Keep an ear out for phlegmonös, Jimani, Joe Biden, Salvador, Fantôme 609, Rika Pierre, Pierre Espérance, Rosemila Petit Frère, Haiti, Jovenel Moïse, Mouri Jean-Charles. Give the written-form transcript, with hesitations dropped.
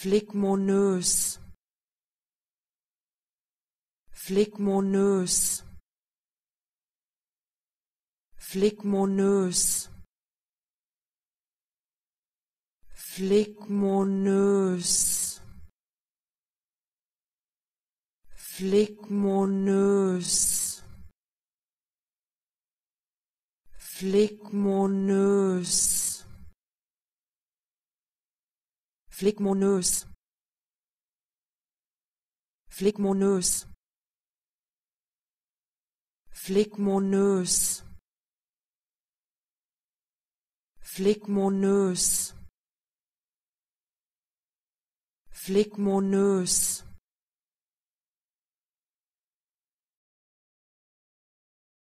phlegmonös, phlegmonös, phlegmonös, phlegmonös, phlegmonös, phlegmonös, phlegmonös, phlegmonös, phlegmonös, phlegmonös, phlegmonös,